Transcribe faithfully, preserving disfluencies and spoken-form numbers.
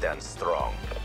stand strong.